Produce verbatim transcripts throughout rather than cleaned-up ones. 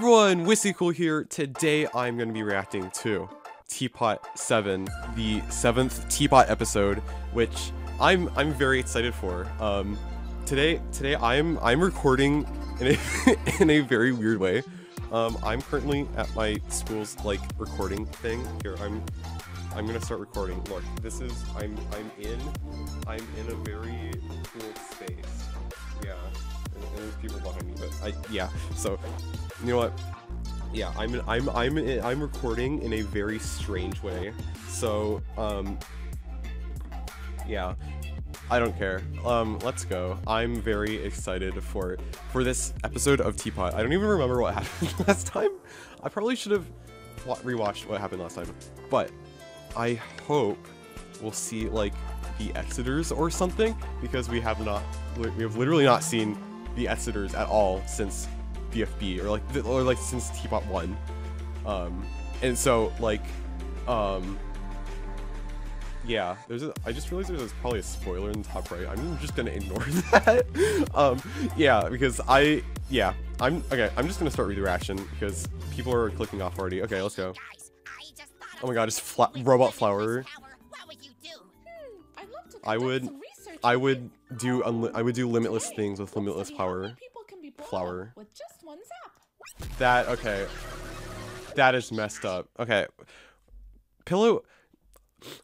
everyone, Wicycool here. Today I'm going to be reacting to Teapot seven, the seventh Teapot episode, which I'm I'm very excited for. Um, today today I'm I'm recording in a in a very weird way. Um, I'm currently at my school's like recording thing. Here I'm I'm gonna start recording. Look, this is I'm I'm in I'm in a very cool space. Yeah. And there's people behind me, but I yeah. So, you know what? Yeah, I'm in, I'm I'm in, I'm recording in a very strange way. So, um, yeah, I don't care. Um, let's go. I'm very excited for for this episode of Teapot. I don't even remember what happened last time. I probably should have rewatched what happened last time, but I hope we'll see like the Exiters or something, because we have not we have literally not seen the Exiters at all since B F B, or like or like since Teapot one, um and so like um yeah, there's a I just realized there's probably a spoiler in the top right. I'm just gonna ignore that. um yeah because I yeah I'm okay I'm just gonna start reading the reaction because people are clicking off already. Okay, let's go. Oh my god, it's fla robot flower. I would I would do unli I would do limitless things with limitless power. Flower. With just one zap. That okay. That is messed up. Okay. Pillow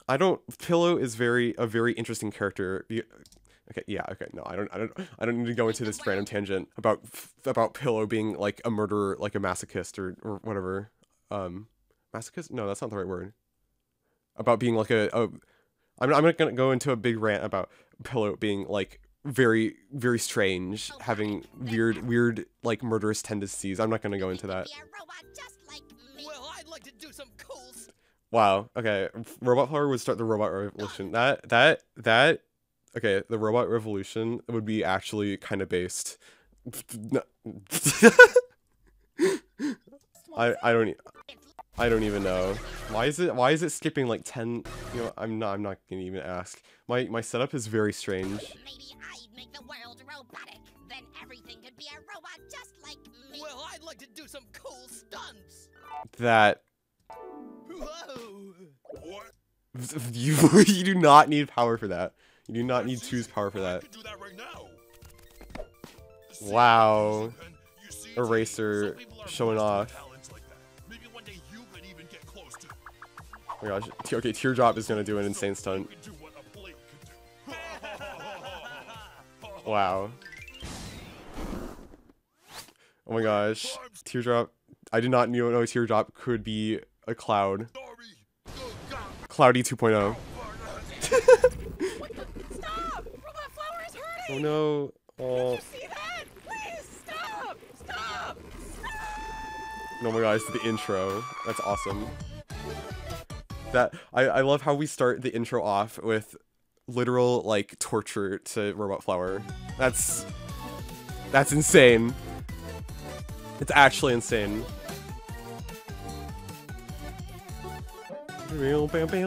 I don't Pillow is very a very interesting character. Okay, yeah, okay. No, I don't I don't I don't need to go into this random tangent about about Pillow being like a murderer, like a masochist or or whatever. Um masochist? No, that's not the right word. About being like a, a I'm I'm not gonna go into a big rant about Pillow being like very very strange, having weird weird like murderous tendencies. I'm not gonna go into that. Well, I'd like to do some cool stuff. Wow. Okay. Robot power would start the robot revolution. That that that. Okay, the robot revolution would be actually kind of based. I I don't. I don't even know. Why is it why is it skipping like ten, you know, I'm not I'm not gonna even ask. My my setup is very strange. Maybe I'd make the world robotic. Then everything could be a robot just like me. Well, I'd like to do some cool stunts. That Whoa. What? You you do not need power for that. You do not need two's power for that. I could do that right now. Wow. Eraser showing off. Oh my gosh. Okay, Teardrop is gonna do an insane stunt. Wow. Oh my gosh. Teardrop. I did not know Teardrop could be a cloud. Cloudy two point oh. Stop! Robot flower is hurting! Oh no. Oh. Did you see that? Please stop! Stop! Stop! Oh my gosh, the intro. That's awesome. That I, I love how we start the intro off with literal like torture to Robot Flower. That's that's insane. It's actually insane. Okay,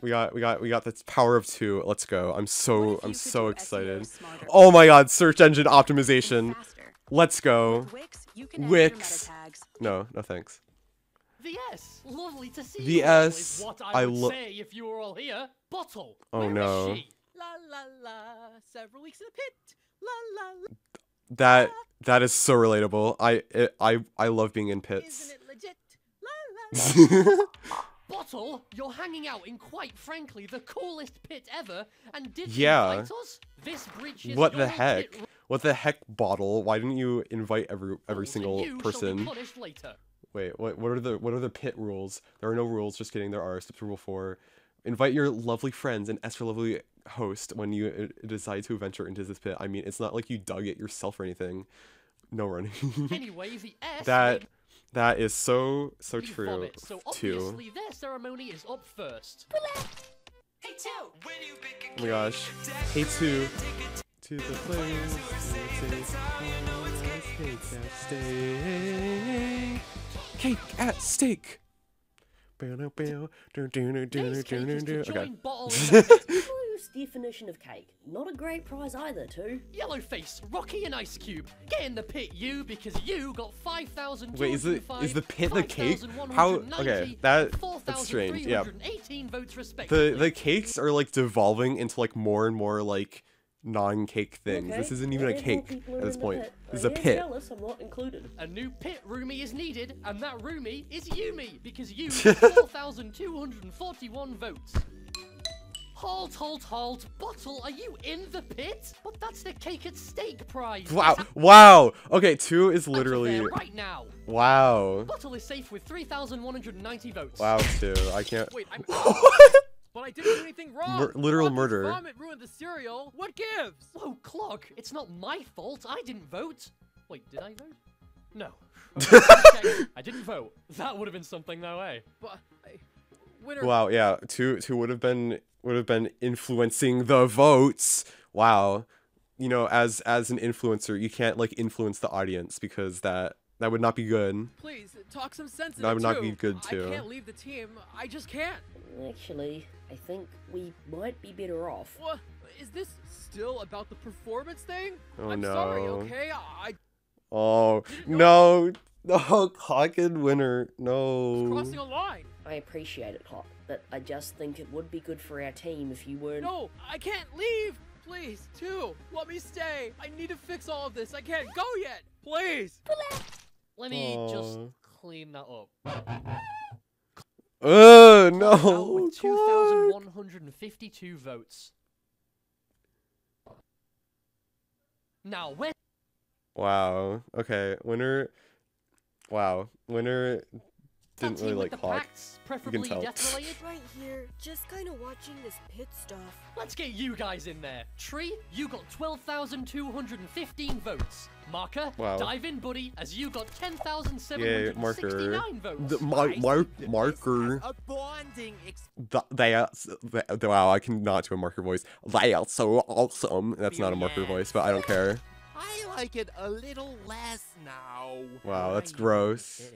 we got we got we got the power of two. Let's go. I'm so I'm so excited. Oh my god, search engine optimization. Let's go. Wix. You can Wix. No, no thanks. The S. Lovely to see the you. S. What I, I love. If you were all here, Bottle. Oh where no. Is she? La la la. Several weeks in the pit. La la la. That that is so relatable. I it, I I love being in pits. Isn't it legit? La la. la. Bottle, you're hanging out in quite frankly the coolest pit ever, and did yeah. you invite us? This bridge is what the heck? Pit. What the heck, Bottle? Why didn't you invite every every single person? Wait, what? What are the what are the pit rules? There are no rules. Just kidding. There are. Steps rule four: invite your lovely friends and ask for lovely host when you decide to venture into this pit. I mean, it's not like you dug it yourself or anything. No running. Anyway, the S that that is so so true. So obviously, their ceremony is up first. Hey two. Oh my gosh. Hey two. To the players cake at stake. Cake at stake. Okay. definition of cake. Not a great prize either, too. Yellowface, Rocky and Ice Cube, get in the pit, you, because you got five thousand two hundred five. Wait, is it is the pit the cake? How? Okay, that that's strange. Yeah. votes the the cakes are like devolving into like more and more like non-cake things. Okay. This isn't even a cake at this point. This is a pit. Jealous, I'm not included. A new pit roomie is needed, and that roomie is Yumi, because you got four thousand two hundred forty-one votes. Halt, halt, halt. Bottle, are you in the pit? But that's the cake at stake prize. Wow. Wow. Okay, two is literally... right now. Wow. Bottle is safe with three thousand one hundred ninety votes. Wow, two. I can't... Wait, I'm... But I didn't do anything wrong. Mur literal Robert's murder. Vomit ruined the cereal. What gives? Whoa, Clog. It's not my fault. I didn't vote. Wait, did I vote? No. Okay, okay. I didn't vote. That would have been something that way. But I... Winner. Wow. Yeah. Two. Two would have been would have been influencing the votes. Wow. You know, as as an influencer, you can't like influence the audience because that. That would not be good. Please, talk some sense into it. That would not be good too. I can't leave the team. I just can't. Actually, I think we might be better off. What? Is this still about the performance thing? Oh, I'm no. sorry, okay? I... Oh, no. No, Clock and Winner. No. It's crossing a line. I appreciate it, Clock, but I just think it would be good for our team if you weren't... No, I can't leave. Please, two, let me stay. I need to fix all of this. I can't go yet. Please. Let me Aww. just clean that up. Oh, uh, no. With two thousand one hundred fifty-two votes. Now, when. Wow. Okay. Winner. Wow. Winner didn't really like Clock. You can tell. Right here, just kind of watching this pit stuff. Let's get you guys in there. Tree, you got twelve thousand two hundred fifteen votes. Marker, wow. dive in, buddy, as you got ten thousand seven hundred sixty-nine votes. The, my, my, marker. A bonding the, they are. They, wow, I cannot do a marker voice. They are so awesome. That's not a marker voice, but I don't care. I like it a little less now. Wow, that's gross.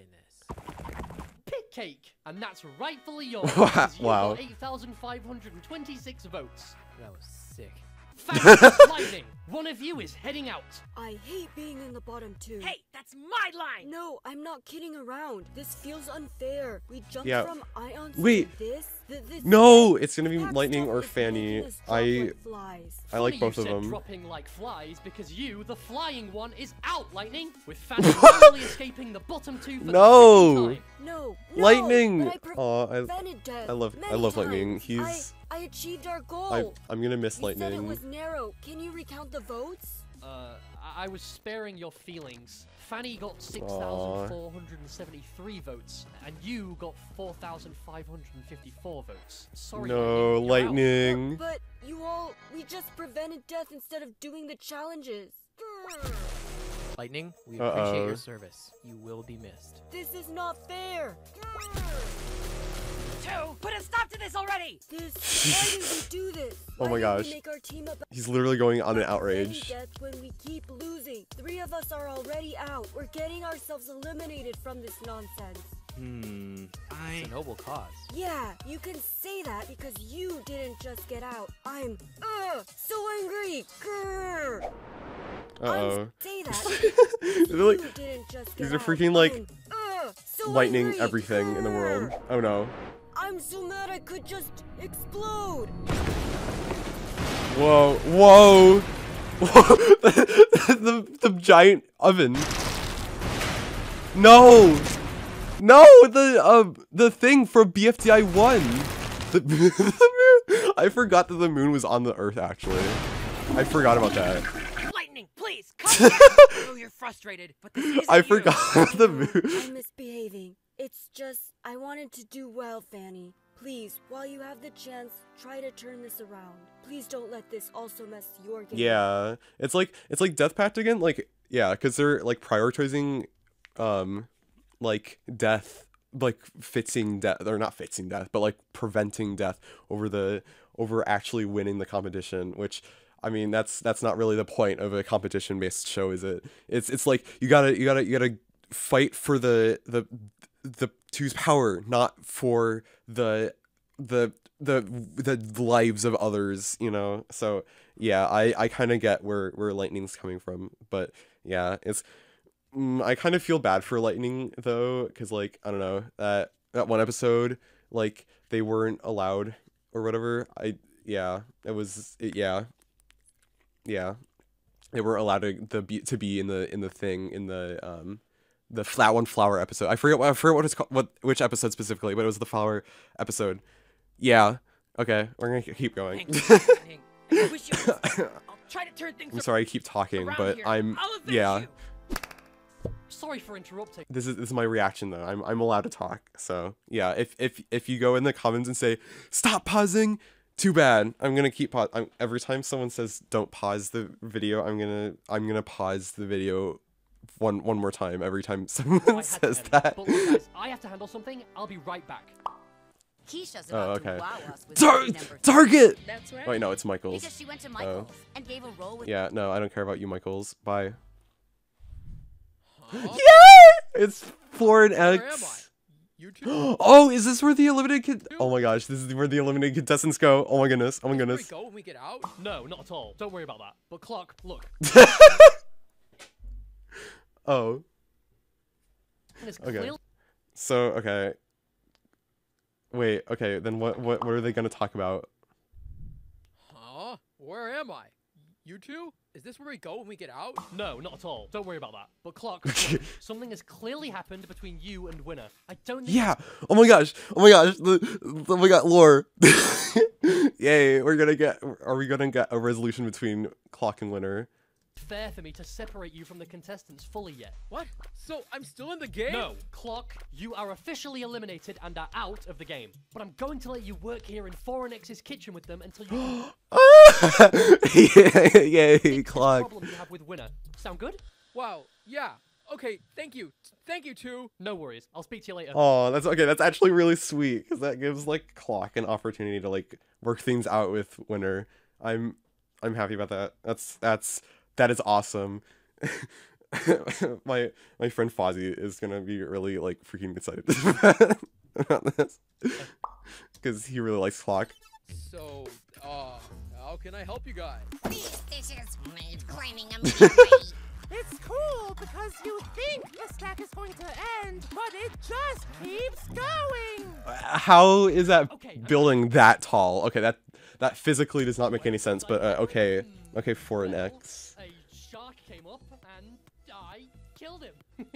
Pit cake, and that's rightfully yours. You wow. eight thousand five hundred twenty-six votes. That was sick. Fast lightning. One of you is heading out. I hate being in the bottom two. Hey, that's my line. No, I'm not kidding around. This feels unfair. We jumped yeah. from ions Wait. to this. Th this no, it's gonna be lightning or Fanny. I I like both of them. Dropping like flies because you, the flying one, is out. Lightning with Fanny finally escaping the bottom two. For no. The time. no, no, lightning. Oh, I, I, I love I love lightning. He's. I, I achieved our goal. I, I'm gonna miss you lightning. Said it was narrow. Can you recount the votes? Uh, I was sparing your feelings. Fanny got six thousand four hundred seventy-three votes, and you got four thousand five hundred fifty-four votes. Sorry. No, lightning. Out. But you all, we just prevented death instead of doing the challenges. Lightning, we Uh-oh. appreciate your service. You will be missed. This is not fair. Two, put a stop to this already. This, why do we do this? Oh my gosh. He's literally going on an outrage. When we keep losing, three of us are already out. We're getting ourselves eliminated from this nonsense. Hmm. I... It's a noble cause. Yeah, you can say that because you didn't just get out. I'm uh, so angry. Grr. Uh-oh. Say that. You didn't just get These are freaking out. like uh, so lightning angry. everything Grr. in the world. Oh no. I'm so mad I could just explode. Whoa, whoa. the, the, the giant oven. No. No, the um uh, the thing from B F D I one. The I forgot that the moon was on the earth actually. I forgot about that. Lightning, please. Come back. Oh, you're frustrated, but this isn't I forgot you. the moon. I'm misbehaving. It's just, I wanted to do well, Fanny. Please, while you have the chance, try to turn this around. Please don't let this also mess your game. Yeah, it's like, it's like Death Pact again, like, yeah, because they're, like, prioritizing, um, like, death, like, fixing death, or not fixing death, but, like, preventing death over the, over actually winning the competition, which... I mean, that's that's not really the point of a competition-based show, is it? It's it's like you gotta you gotta you gotta fight for the the the two's power, not for the the the the lives of others, you know. So yeah, I I kind of get where where Lightning's coming from, but yeah, it's mm, I kind of feel bad for Lightning though, because like I don't know that that one episode like they weren't allowed or whatever. I yeah it was it, yeah yeah they were allowed to the be, to be in the in the thing in the um. the flower one flower episode. I forget what I forget what it's called, what which episode specifically, but it was the flower episode. Yeah. Okay, we're gonna keep going. Hang, hang. I wish you would. I'll try to turn things. I'm sorry I keep talking, but here. I'm yeah. You. Sorry for interrupting. This is this is my reaction though. I'm I'm allowed to talk, so yeah. If if if you go in the comments and say stop pausing, too bad. I'm gonna keep pause. I'm every time someone says don't pause the video, I'm gonna I'm gonna pause the video. One one more time every time someone oh, says that. But look, guys, I have to handle something. I'll be right back. Keisha's about oh, okay. To wow us with Tar Target. That's right. Wait, no, it's Michaels. Because she went to Michaels oh. and gave a roll with yeah, no, I don't care about you, Michaels. Bye. Huh? Yeah, it's Florin X. Oh, is this where the eliminated kid? Oh my gosh, this is where the eliminated contestants go. Oh my goodness. Oh my goodness. Here we go when we get out? No, not at all. Don't worry about that. But Clark, look. Oh. Okay. So okay. Wait. Okay. Then what? What? What are they gonna talk about? Huh? Where am I? You two? Is this where we go when we get out? No, not at all. Don't worry about that. But Clark, something has clearly happened between you and Winner. I don't. Yeah. Oh my gosh. Oh my gosh. Oh my god. Lore. Yay. We're gonna get. Are we gonna get a resolution between Clark and Winner? Fair for me to separate you from the contestants fully yet. What? So I'm still in the game? No, Clock, you are officially eliminated and are out of the game. But I'm going to let you work here in Foreign X's kitchen with them until you... Yay, yay, Clock. Problem you have with Winner. Sound good? Wow, yeah. Okay, thank you. Thank you, too. No worries. I'll speak to you later. Oh, that's okay. That's actually really sweet, because that gives, like, Clock an opportunity to, like, work things out with Winner. I'm, I'm happy about that. That's, that's... That is awesome. my my friend Fozzie is gonna be really like freaking excited about this because he really likes Clock. So, uh, how can I help you guys? These dishes made climbing a midway. It's cool because you think the stack is going to end, but it just keeps going. How is that okay, building okay. that tall? Okay, that that physically does not make any sense, but uh, okay. Okay, Foreign X. A shark came up and I killed him.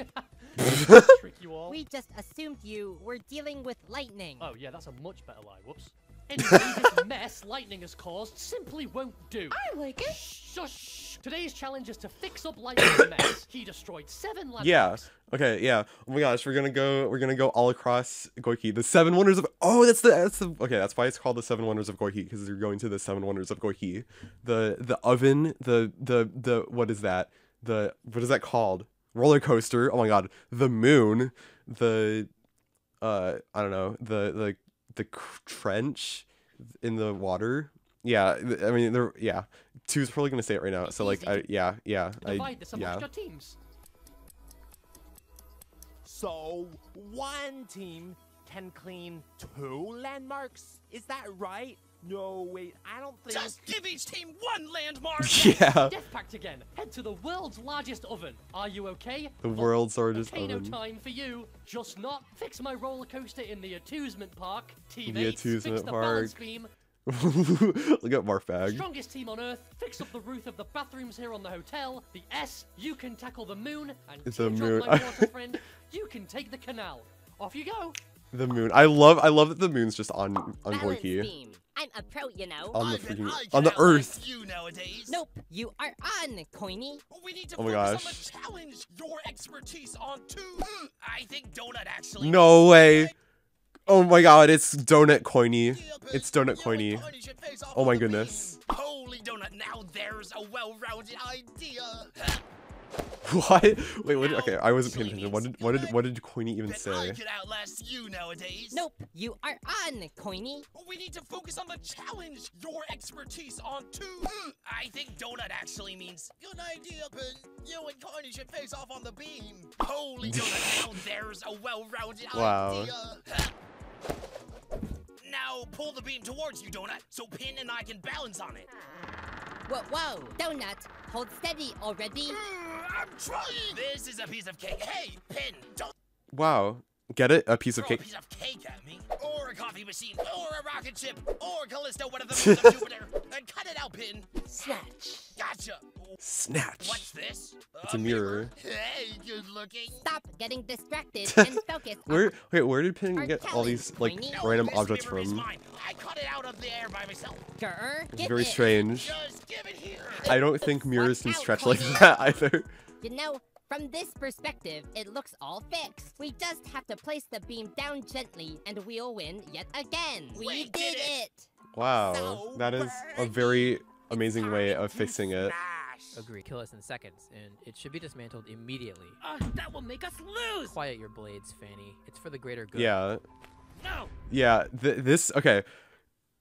Trick you all. We just assumed you were dealing with Lightning. Oh yeah, that's a much better lie. Whoops. Anyway, this mess Lightning has caused simply won't do. I like it. Shush. Today's challenge is to fix up Lightning's mess. He destroyed seven landmarks. Yeah. Okay. Yeah. Oh my gosh, we're gonna go. We're gonna go all across Goiki. The seven wonders of. Oh, that's the. That's the. Okay, that's why it's called the seven wonders of Goiki, because you're going to the seven wonders of Goiki. The the oven. The the the. What is that? The what is that called? Roller coaster. Oh my god. The moon. The. Uh, I don't know. The the. The trench in the water. Yeah, I mean, there. Yeah, two's probably gonna say it right now. So like, I, yeah, yeah, I, yeah. Teams. So one team can clean two landmarks. Is that right? No, wait, I don't think. Just give each team one landmark. Yeah. Death Pact again. Head to the world's largest oven. Are you okay? The world's largest oven. Volcano time for you. Just not fix my roller coaster in the amusement park. Team eight, fix the balance beam. Look at Marfag. Strongest team on Earth. Fix up the roof of the bathrooms here on the hotel. The S. You can tackle the moon and it's a moon. My water friend. You can take the canal. Off you go. The moon. I love. I love that the moon's just on on Goiki. I'm a pro, you know. On the freaking, on the Earth. You nowadays. Nope, you are on, Coiny. We need to oh my gosh. On the challenge your expertise on two. I think Donut actually. No way. Oh my god, it's Donut Coiny. It's Donut Coiny. Oh my goodness. Holy Donut! Now there's a well-rounded idea. What? Wait, what did, okay, I wasn't paying attention. What did what did what did Coiny even say? I could outlast you nowadays. Nope, you are on, Coiny. We need to focus on the challenge your expertise on two. I think Donut actually means good idea, but you and Coiny should face off on the beam. Holy Donut, now there's a well-rounded wow. idea. Now now pull the beam towards you, Donut, so Pin and I can balance on it. Whoa, whoa, Donut, hold steady already. I'm trying. This is a piece of cake. Hey, Pin, don't. Wow. Get it? A piece of cake. Throw a piece of cake at me, or a coffee machine, or a rocket ship, or Callisto, one of them, of Jupiter, and cut it out, Pin. Snatch. Gotcha. Snatch. What's this? It's a, a mirror. mirror. Hey, good looking. Stop getting distracted and focus. Where? Wait, where did Pin get all these like no, random objects from? I cut it out of the air by myself. Sure, it's very it. strange. Just give it here. I don't think mirrors can stretch like that either. You know. From this perspective, it looks all fixed. We just have to place the beam down gently, and we'll win yet again. We, we did it! Wow, so that is a very amazing way of fixing it. Agree, kill us in seconds, and it should be dismantled immediately. Uh, that will make us lose! Quiet your blades, Fanny. It's for the greater good. Yeah. No! Yeah, th this, okay.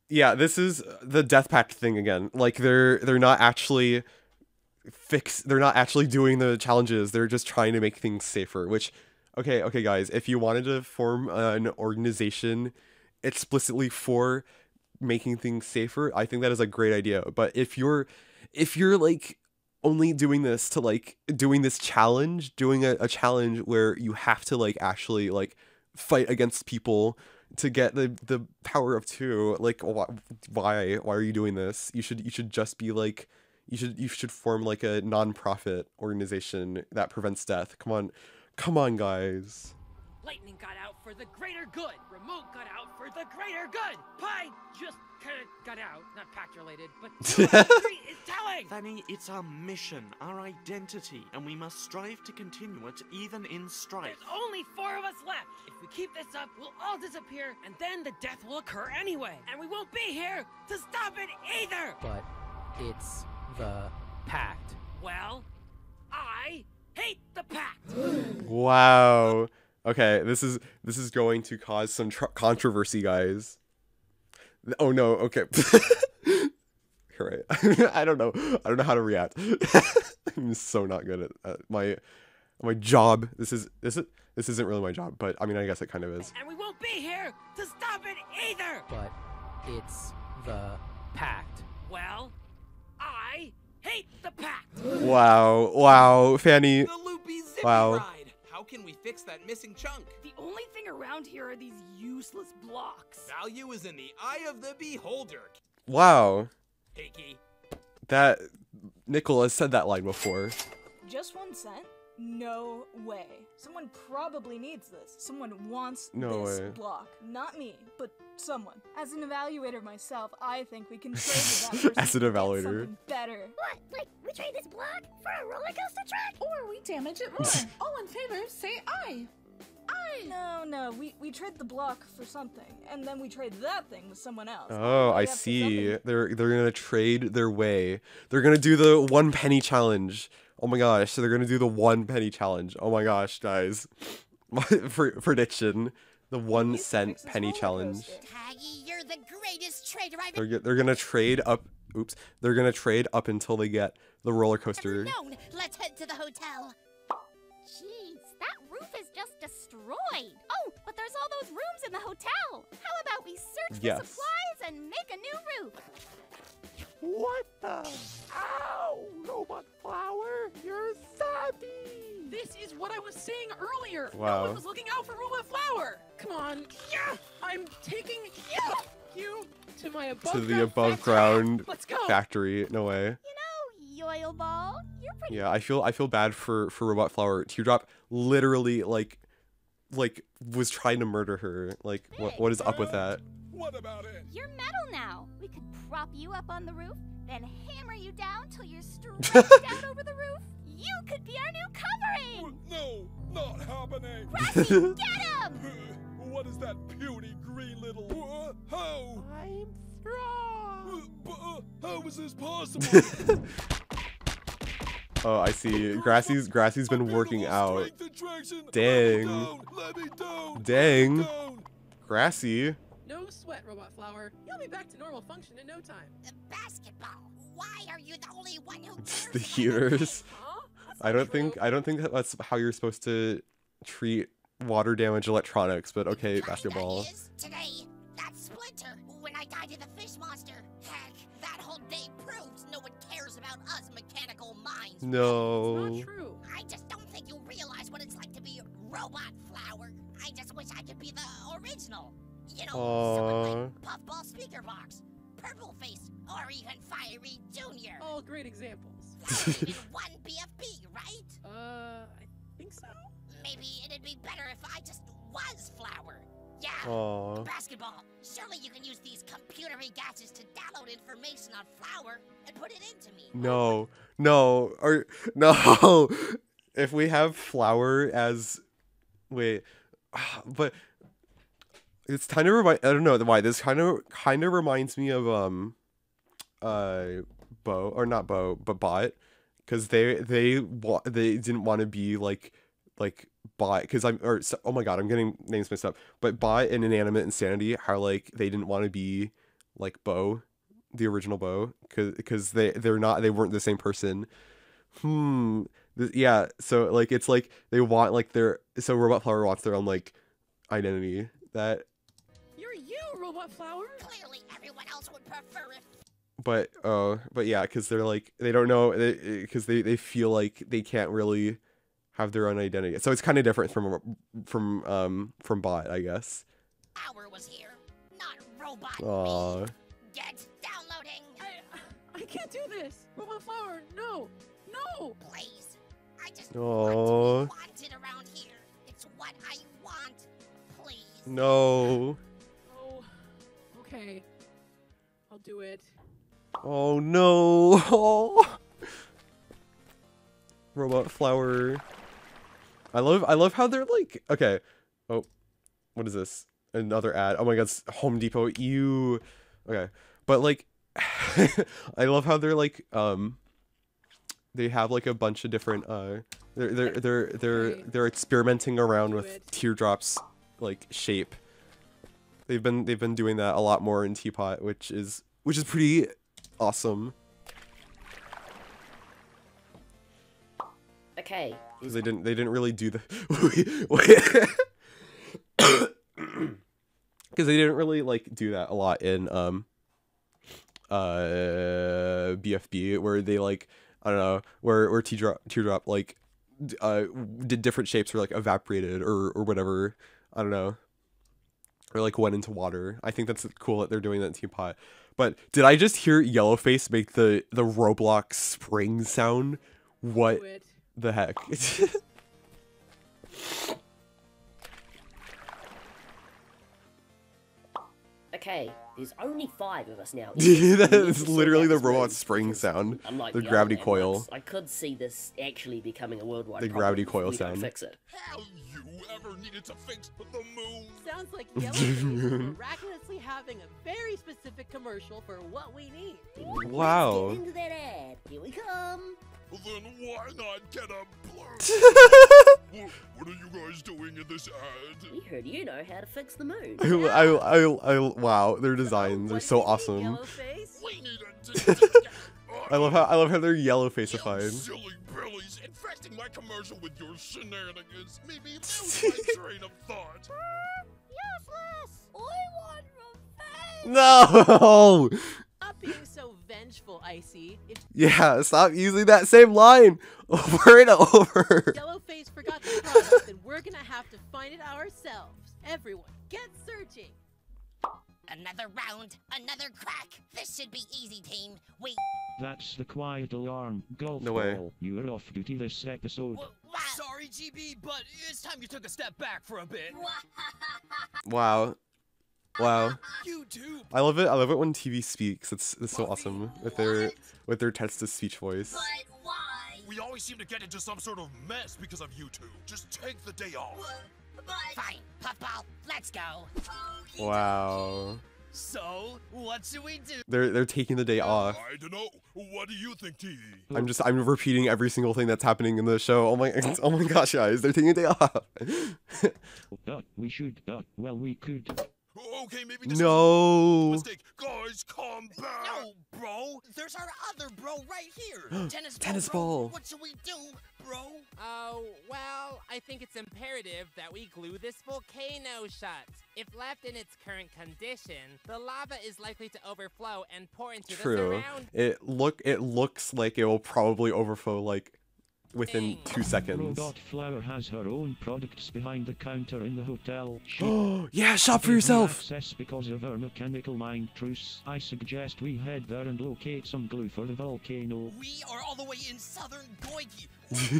Yeah, this is the Death Pact thing again. Like, they're they're not actually... fix they're not actually doing the challenges, they're just trying to make things safer, which okay okay guys, if you wanted to form an organization explicitly for making things safer, I think that is a great idea. But if you're if you're like only doing this to like doing this challenge doing a, a challenge where you have to like actually like fight against people to get the the power of two, like why why are you doing this? You should you should just be like, You should you should form like a non-profit organization that prevents death. Come on, come on, guys. Lightning got out for the greater good. Remote got out for the greater good. Pie just kind of got out. Not pact related, but it's telling. Fanny, it's our mission, our identity, and we must strive to continue it even in strife. There's only four of us left. If we keep this up, we'll all disappear, and then the death will occur anyway, and we won't be here to stop it either. But it's the pact. Well, I hate the pact. Wow. Okay, this is this is going to cause some tr controversy, guys. Oh no. Okay. All right. I don't know. I don't know how to react. I'm so not good at, at my my job. This is this is this isn't really my job, but I mean, I guess it kind of is. And we won't be here to stop it either. But it's the pact. Well, I hate the pact. Wow, wow, Fanny. The loopy zippy wow. ride. How can we fix that missing chunk? The only thing around here are these useless blocks. Value is in the eye of the beholder. Wow. Hickey. That Nicholas said that line before. Just one cent? No way. Someone probably needs this. Someone wants no this way. block. Not me, but someone. As an evaluator myself, I think we can trade with that person. As an evaluator. Better. What? Like, we trade this block for a roller coaster track? Or we damage it more. All in favor, say aye. Aye. No, no. We, we trade the block for something, and then we trade that thing with someone else. Oh, I see. They're, they're going to trade their way. They're going to do the one penny challenge. Oh my gosh, so they're gonna do the one penny challenge. Oh my gosh, guys. My prediction. The one cent penny challenge. Taggy, you're the greatest trader I've ever seen. They're gonna trade up oops. They're gonna trade up until they get the roller coaster. No, let's head to the hotel. Jeez, that roof is just destroyed. Oh, but there's all those rooms in the hotel. How about we search yes. for supplies and make a new roof? What the? Ow! Robot Flower, you're savvy! This is what I was saying earlier. Wow. No one was looking out for Robot Flower. Come on. Yeah! I'm taking yeah! you to my above To the above ground factory. factory. No way. You know, Yoil Ball, you're pretty Yeah, I feel I feel bad for, for Robot Flower. Teardrop literally like like was trying to murder her. Like Big what what is up with that? What about it? You're metal now. We could prop you up on the roof, then hammer you down till you're stretched out over the roof. You could be our new covering. No, not happening. Rocky, get him! What is that puny green little? Uh, how? I'm strong. Uh, uh, how is this possible? Oh, I see. Grassy's Grassy's been working out. Dang. Let me down. Dang. Grassy. No sweat, Robot Flower. You'll be back to normal function in no time. The basketball. Why are you the only one who cares? The heaters. Huh? I don't true. think I don't think that that's how you're supposed to treat water damage electronics, but okay, it basketball. Is. Today, that splinter is no. Real. It's not true. I just don't think you realize what it's like to be Robot Flower. I just wish I could be the original. You know, aww, someone like Puffball Speaker Box, Purple Face, or even Fiery Junior. All great examples. Even one B F B, right? Uh, I think so. Maybe it'd be better if I just was Flower. Yeah. Aww. Basketball. Surely you can use these computery gadgets to download information on Flower and put it into me. No, no, or no. If we have Flower as, wait, but it's kind of remind. I don't know why this kind of kind of reminds me of um, uh, Bow or not Bow but Bot, because they they they didn't want to be like like Bot because I'm or oh my god I'm getting names mixed up. But Bot and Inanimate Insanity, how like they didn't want to be like Bow, the original Bow, because because they they're not they weren't the same person. Hmm. Yeah, so like it's like they want like their so Robot Flower wants their own like identity that you're you Robot Flower. Clearly everyone else would prefer it. But oh, uh, but yeah, because they're like they don't know because they, they they feel like they can't really have their own identity. So it's kind of different from from um from Bot, I guess. Flower was here, not Robot. Aww. Get downloading. I I can't do this. Robot Flower, no, no, please. I just want to be wanted around here. It's what I want, please. No. Oh, okay. I'll do it. Oh no. Oh. Robot Flower. I love I love how they're like okay. Oh. What is this? Another ad. Oh my god, it's Home Depot. Ew. Okay. But like I love how they're like um they have like a bunch of different uh they're they're they're they're, they're experimenting around with Teardrop's like shape. They've been they've been doing that a lot more in Teapot, which is which is pretty awesome. Okay. Because they didn't they didn't really do the because they didn't really like do that a lot in um uh B F B where they like I don't know, where where teardrop teardrop like uh did different shapes or like evaporated or or whatever. I don't know. Or like went into water. I think that's cool that they're doing that in Teapot. But did I just hear Yellowface make the, the Roblox spring sound? What the heck? Okay, there's only five of us now. That is literally the robot spring sound. Unlike the, the gravity coil. I could see this actually becoming a worldwide problem. The gravity coil sound. Fix it. How you ever needed to fix the moon? Sounds like Yellowface miraculously having a very specific commercial for what we need. Wow. Let's get into that ad. Here we come. Then why not get a blur? What are you guys doing in this ad? We heard you know how to fix the moon. I, I, I, I, wow, their designs are so awesome. We need a I love how I love how they're Yellowface-ified. Silly bellies infecting my commercial with your shenanigans. Maybe that was my train of thought. Useless. I want revenge. No. Stop being so vengeful, Icy. If yeah, stop using that same line over and over. Yellowface forgot the product, and we're gonna have to find it ourselves. Everyone, get searching. Another round, another crack. This should be easy, team. Wait. That's the quiet alarm. Golf no way. Ball. You're off duty this episode. W Sorry, G B, but it's time you took a step back for a bit. Wow. Wow, YouTube. I love it. I love it when T V speaks. It's it's so awesome with their with their text-to-speech voice. But why? We always seem to get into some sort of mess because of YouTube. Just take the day off. But fine, Puffball, let's go. Wow. So what should we do? They're they're taking the day off. I don't know. What do you think, T? I'm just I'm repeating every single thing that's happening in the show. Oh my oh my gosh, guys, they're taking a day off. uh, we should. Uh, well, we could. Okay, maybe this no. is a mistake. Guys, come back. No, bro. There's our other bro right here. Tennis ball. Tennis ball. Bro. What should we do, bro? Oh, uh, well, I think it's imperative that we glue this volcano shut. If left in its current condition, the lava is likely to overflow and pour into True. the surrounding. It look it looks like it will probably overflow like within two seconds. Robot Flower has her own products behind the counter in the hotel. Oh yeah, shop for yourself. Access because of her mechanical mind truce. I suggest we head there and locate some glue for the volcano. We are all the way in southern Goigi.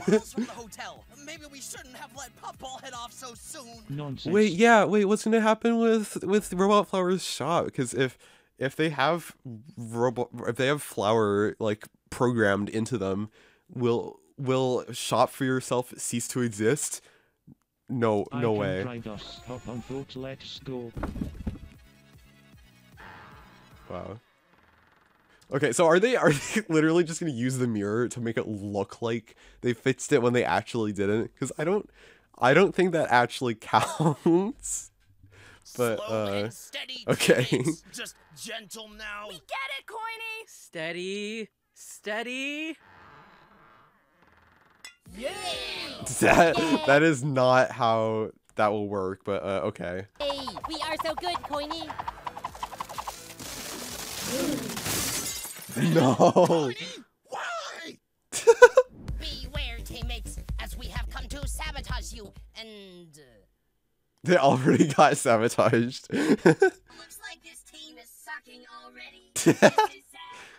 Miles from the hotel. Maybe we shouldn't have let Puffball head off so soon. Nonsense. Wait, yeah, wait. What's gonna happen with with Robot Flower's shop? Because if if they have robot, if they have flower like programmed into them, will Will shop for yourself cease to exist? No, no way. Hop on, folks. Let's go. Wow. Okay, so are they are they literally just gonna use the mirror to make it look like they fixed it when they actually didn't? Because I don't, I don't think that actually counts. But Slow uh, and steady. Okay. Just gentle now. We get it, Coiny. Steady, steady. Yeah. That, that is not how that will work, but uh, okay. Hey, we are so good, Coiny. No. Coiny, why? Beware, teammates, as we have come to sabotage you, and uh... they already got sabotaged. Looks like this team is sucking already. This is, uh...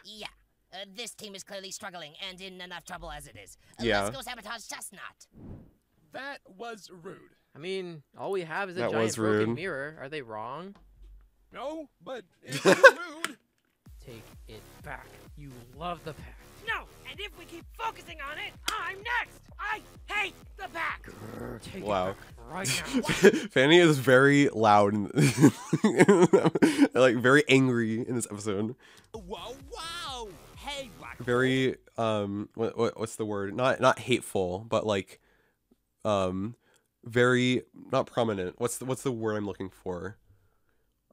Yeah. Uh, this team is clearly struggling and in enough trouble as it is. Uh, yeah. Let's go sabotage Chestnut. That was rude. I mean, all we have is a that giant broken mirror. Are they wrong? No, but it's rude. Take it back. You love the pack. No, and if we keep focusing on it, I'm next. I hate the pack. Grr, take wow. it back right now. Fanny is very loud and like very angry in this episode. Whoa, wow. Hey, very um what, what what's the word, not not hateful, but like um very not prominent. What's the, what's the word I'm looking for?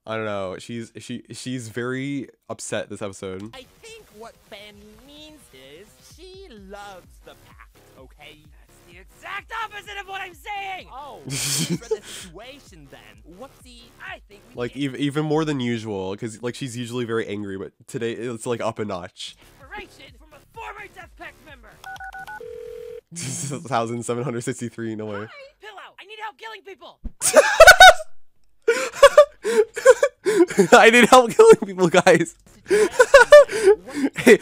I don't know. She's she she's very upset this episode. I think what Fanny means is she loves the pack, okay? That's the exact opposite of what I'm saying. Oh, for the situation then. Whoopsie. I think we like even even more than usual, because like she's usually very angry, but today it's like up a notch. Inspiration from a former Death Pack member. one thousand seven hundred sixty-three. No way. Hi. Pillow, I need help killing people. I need help killing people, guys. Hey.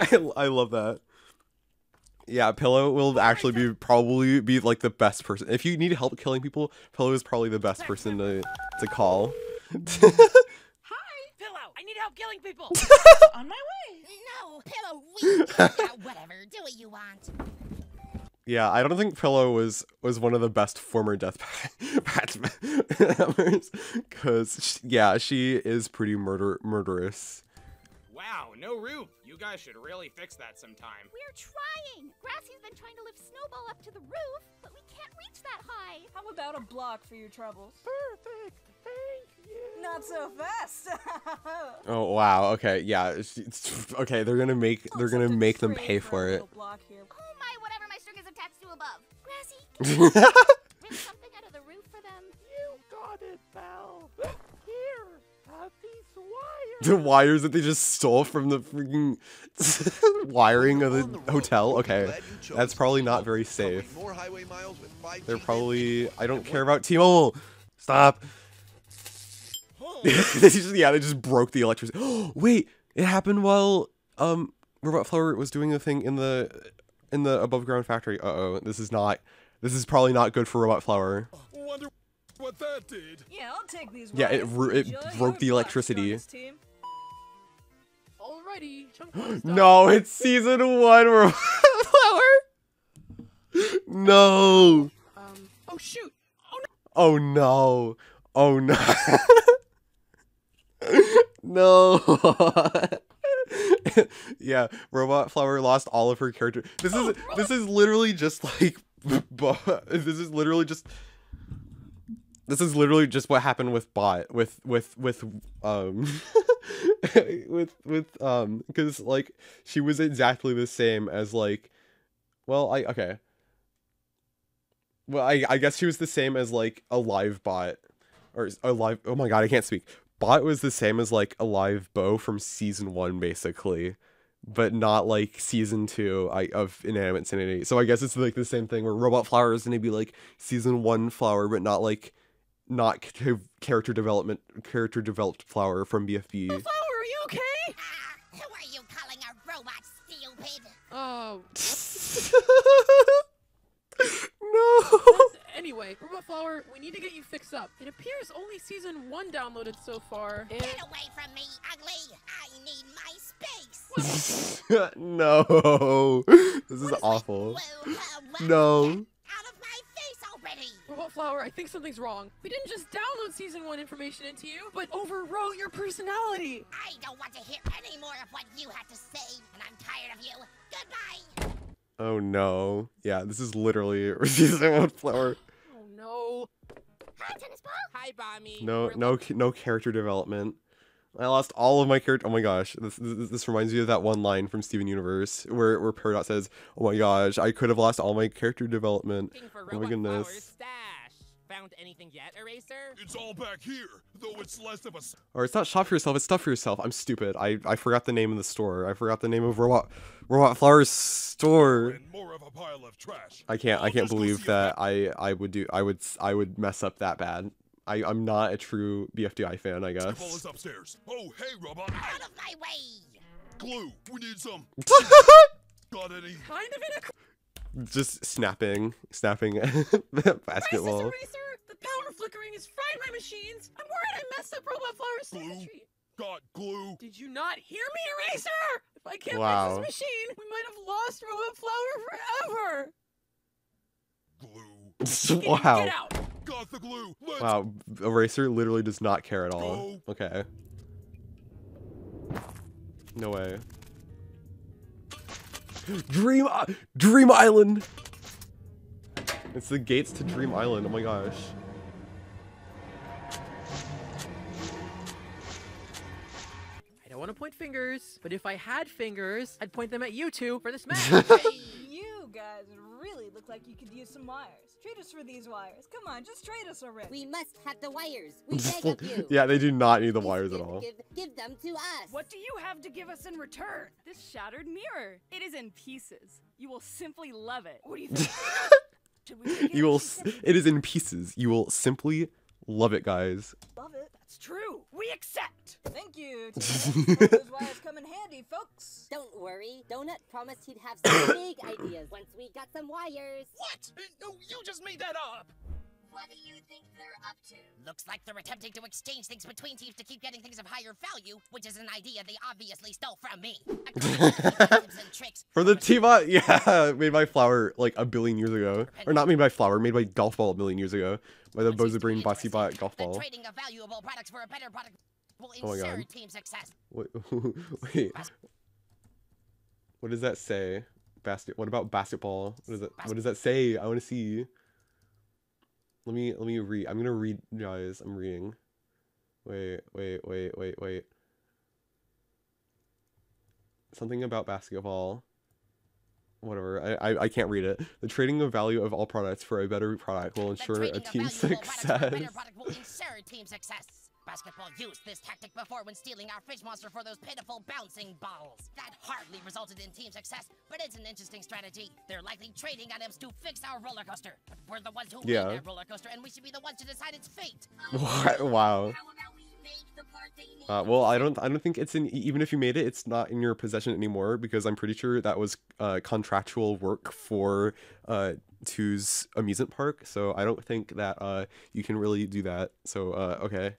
I, I love that. Yeah, Pillow will actually be probably be like the best person. If you need help killing people, Pillow is probably the best person to to call. I need help killing people. On my way. No, Pillow, we yeah, whatever. Do what you want. Yeah, I don't think Pillow was was one of the best former Death Pact members, because yeah, she is pretty murder murderous. Wow, no roof. You guys should really fix that sometime. We're trying. Grassy's been trying to lift Snowball up to the roof, but we can't reach that high. How about a block for your troubles? Perfect. Thank you. Not so fast. Oh wow. Okay. Yeah. It's, it's, okay. They're gonna make. They're oh, gonna make them pay for it. Oh my! Whatever my string is attached to above. Grassy. Bring something out of the roof for them. You got it, pal. Here. Have these wires. The wires that they just stole from the freaking wiring of the hotel. Okay, that's probably not very safe. They're probably. I don't care about T-Mobile. Stop. They just, yeah, they just broke the electricity. Oh, wait, it happened while um Robot Flower was doing the thing in the in the above ground factory. Uh oh, this is not. This is probably not good for Robot Flower. Wonder what that did. Yeah, I'll take these. Yeah, it it broke the electricity. Alrighty. No, it's season one Robot Flower. No. Um. Oh shoot. Oh no. Oh no. Oh, no. No. Yeah, Robot Flower lost all of her character. This is this is literally just like this is literally just This is literally just what happened with Bot, with, with, with, um, with, with, um, because, like, she was exactly the same as, like, well, I, okay. Well, I, I guess she was the same as, like, a live Bot, or a live, oh my god, I can't speak. Bot was the same as, like, a live Bow from season one, basically, but not, like, season two I, of Inanimate Insanity. So I guess it's, like, the same thing where Robot Flower is gonna be, like, season one Flower, but not, like, not character development, character developed Flower from B F B. Oh, Flower, are you okay? Ah, who are you calling a robot, stupid? Oh. No. That's, anyway, Robot Flower, we need to get you fixed up. It appears only season one downloaded so far. Get away from me, ugly. I need my space. No. This is awful. Whoa, whoa, whoa. No. Robot Flower, I think something's wrong. We didn't just download season one information into you, but overwrote your personality. I don't want to hear any more of what you have to say, and I'm tired of you. Goodbye. Oh no. Yeah, this is literally season one Flower. Oh no. Hi, Tennis Ball. Hi, Bommy. No, no, no character development. I lost all of my character. Oh my gosh, this, this this reminds me of that one line from Steven Universe where where Peridot says, "Oh my gosh, I could have lost all my character development." Oh my goodness. Found anything yet, Eraser? It's all back here, though it's less of a. Or it's not shop for yourself; it's stuff for yourself. I'm stupid. I I forgot the name of the store. I forgot the name of Robot Robot Flower's store. And more of a pile of trash. I can't. I'll I can't believe that I I would do. I would I would mess up that bad. I, I'm not a true B F D I fan, I guess. Ball is upstairs. Oh, hey, robot. Out of my way. Glue. We need some. Got any? Kind of in a. Just snapping, snapping at basketball. Eraser, the power flickering has fried my machines. I'm worried I messed up Robot Flower's symmetry. Got glue. Did you not hear me, Eraser? If I can't wow. fix this machine, we might have lost Robot Flower forever. Glue. Wow. Get out. Got the glue. Wow, Eraser literally does not care at all. Go. Okay. No way. Dream, Dream Island. It's the gates to Dream Island. Oh my gosh. I don't want to point fingers, but if I had fingers, I'd point them at you two for this match. You guys really look like you could use some wires. Trade us for these wires. Come on, just trade us already. We must have the wires. We beg of you. Yeah, they do not need the wires at all. Give, give them to us. What do you have to give us in return? This shattered mirror. It is in pieces. You will simply love it. What do you think? Should we take it? You will. It is in pieces. You will simply love it, guys. Love it. It's true. We accept. Thank you. Those wires come in handy, folks. Don't worry. Donut promised he'd have some big ideas once we got some wires. What? No, you just made that up. What do you think they're up to? Looks like they're attempting to exchange things between teams to keep getting things of higher value, which is an idea they obviously stole from me. Tricks. For the Teapot, yeah, made by Flower like a billion years ago. Or not made by Flower, made by Golf Ball a billion years ago. By the Bozobreen, Bossybot, Golf Ball. Trading of valuable products for a better product will oh my god. Team success. Wait, wait. What does that say? Basket. What about basketball? What does that, what does that say? I want to see. Let me, let me read. I'm gonna read, guys. I'm reading. Wait, wait, wait, wait, wait. Something about basketball. Whatever. I, I, I can't read it. The trading of value of all products for a better product will ensure a team success. A better product will ensure team success. Basketball used this tactic before when stealing our fish monster for those pitiful bouncing balls. That hardly resulted in team success, but it's an interesting strategy. They're likely trading items to fix our roller coaster. But we're the ones who yeah. made that roller coaster, and we should be the ones to decide its fate. What? Wow. Uh, well, I don't. I don't think it's in. Even if you made it, it's not in your possession anymore because I'm pretty sure that was uh, contractual work for uh, two's amusement park. So I don't think that uh, you can really do that. So uh, okay.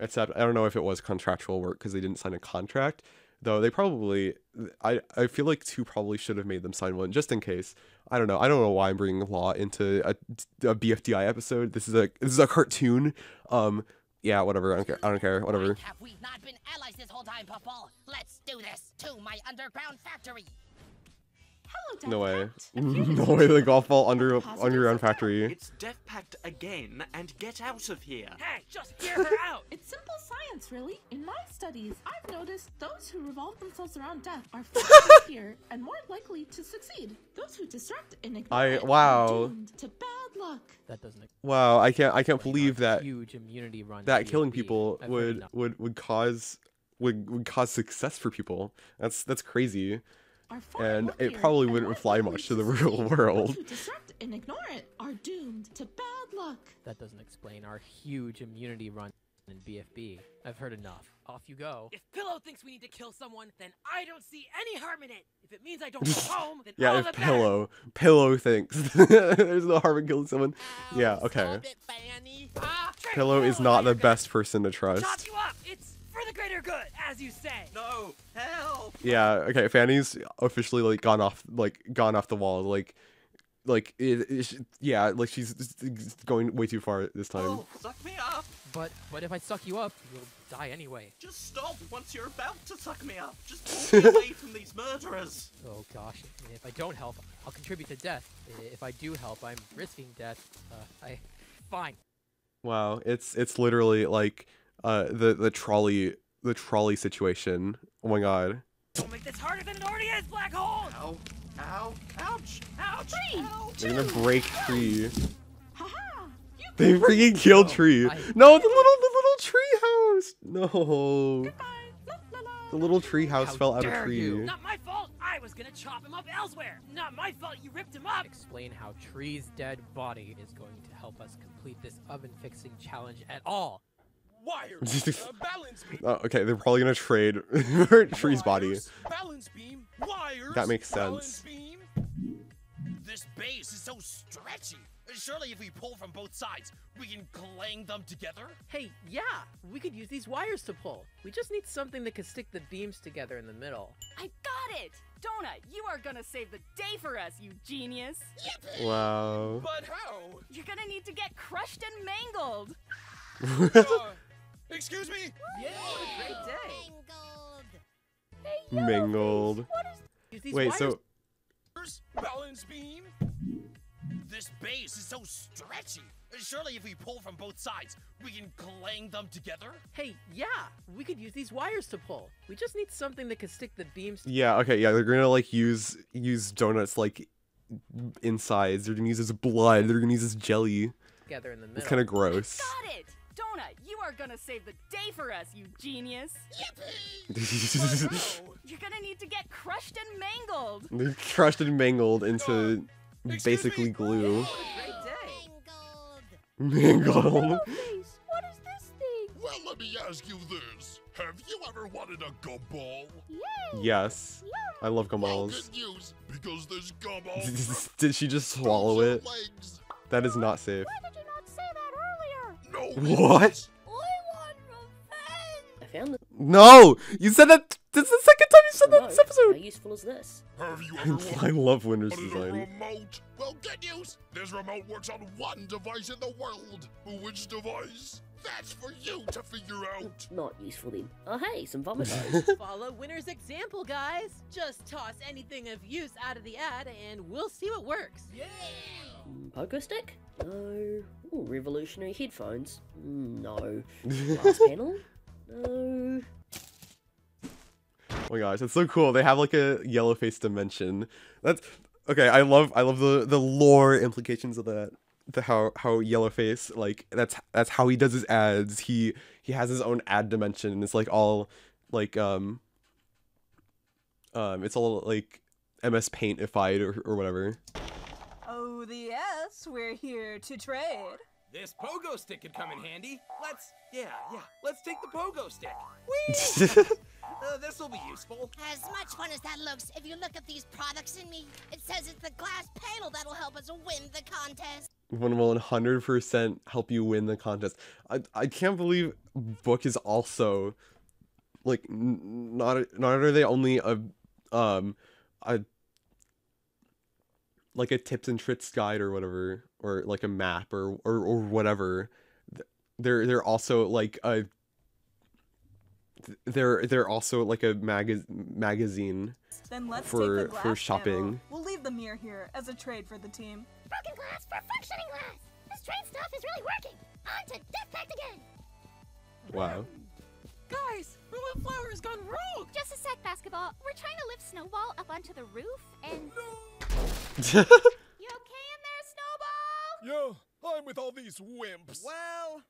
Except I don't know if it was contractual work because they didn't sign a contract. Though they probably, I I feel like two probably should have made them sign one just in case. I don't know. I don't know why I'm bringing law into a, a B F D I episode. This is a this is a cartoon. Um. Yeah, whatever. I don't care. I don't care. Whatever. Have we not been allies this whole time, Puffball? Let's do this to my underground factory. Hello, no way. No way the golf ball under underground factory. It's Deathpact again, and get out of here. Hey, just hear her out. It's simple science, really. In my studies, I've noticed those who revolve themselves around death are here and more likely to succeed. Those who distract and ignore I, wow. are doomed to bad luck. That doesn't Wow, I can't I can't believe that huge immunity run that killing people would, would would cause would would cause success for people. That's that's crazy. And it probably wouldn't fly much to the real world. And ignore it are doomed to bad luck. That doesn't explain our huge immunity run in B F B. I've heard enough. Off you go. If Pillow thinks we need to kill someone, then I don't see any harm in it. If it means I don't go home, then yeah, all if the Pillow, better. Pillow thinks there's no harm in killing someone. Oh, yeah, okay. It, ah, Pillow is not the best person to trust. Chop you up. It's for the greater good, as you say. No, help. Yeah, okay. Fanny's officially like gone off, like gone off the wall, like, like it, it, yeah, like she's going way too far this time. Oh, suck me up. But but if I suck you up, you'll die anyway. Just stop once you're about to suck me up. Just pull me away from these murderers. Oh gosh, if I don't help, I'll contribute to death. If I do help, I'm risking death. Uh, I, fine. Wow, it's it's literally like uh the the trolley the trolley situation. Oh my god. Don't make this harder than it already is, black hole. Ow, ow, ouch, ouch. Three, ow, two, they're gonna break free. They freaking killed Tree. Oh, no, the little, the little tree house. No. La, la, la. The little tree house How fell out of Tree. You. Not my fault. I was gonna chop him up elsewhere. Not my fault. You ripped him up. Explain how Tree's dead body is going to help us complete this oven fixing challenge at all. Wires, uh, balance beam. Oh, okay, they're probably gonna trade for Tree's body. Balance beam. Wires, that makes sense. Beam. This base is so stretchy. Surely if we pull from both sides, we can clang them together? Hey, yeah, we could use these wires to pull. We just need something that can stick the beams together in the middle. I got it! Donut, you are gonna save the day for us, you genius! Yippee! Wow. But how? You're gonna need to get crushed and mangled! uh, excuse me? Yeah, what a great day! Mangled! Hey, mangled. What is use these Wait, wires so... Balance beam? This base is so stretchy. Surely if we pull from both sides, we can clang them together? Hey, yeah, we could use these wires to pull. We just need something that can stick the beams. Yeah, okay, yeah, they're gonna like use use donuts like insides. They're gonna use his blood. They're gonna use his jelly. Together in the middle. It's kind of gross. Got it! Donut, you are gonna save the day for us, you genius! Yippee! You're gonna need to get crushed and mangled. They're crushed and mangled into. Excuse basically me. Glue. What a great day. Mangled. Mangled. What is this thing? Well, let me ask you this. Have you ever wanted a gumball? Yay. Yes. Yay. I love gumballs. Well, good news, because there's gumballs. Did she just swallow it? Legs. That is not safe. Why did you not say that earlier? No. What? I want revenge. I found it. No! You said that... That's the second time you said that in this episode! How useful is this? Have you ever I love Windows design. Remote? Well, good news! This remote works on one device in the world! Which device? That's for you to figure out! Not useful then. Oh hey, some vomit eyes. Follow Winner's example, guys! Just toss anything of use out of the ad and we'll see what works. Yeah! Pogo stick? No. Ooh, revolutionary headphones? No. Glass panel? No. Oh my gosh, that's so cool. They have like a yellow face dimension. That's okay. I love, I love the the lore implications of that. The how how yellow face like that's that's how he does his ads. He he has his own ad dimension, and it's like all like um um it's all like M S Paintified or or whatever. Oh the S, we're here to trade. This pogo stick could come in handy. Let's, yeah, yeah, let's take the pogo stick. Whee! uh, this will be useful. As much fun as that looks, if you look at these products in me, it says it's the glass panel that'll help us win the contest. One will one hundred percent help you win the contest. I, I can't believe Book is also, like, not, not are they only a, um, a, like a tips and tricks guide or whatever, or like a map or, or, or whatever. They're, they're also like a they're they're also like a mag magazine then let's for take the glass for shopping. Panel. We'll leave the mirror here as a trade for the team. Broken glass for functioning glass. This trade stuff is really working. On to Death Pact again. Wow. Guys, Ruin Flower has gone rogue. Just a sec, Basketball. We're trying to lift Snowball up onto the roof and. No. You okay in there, Snowball? Yo, I'm with all these wimps. Well,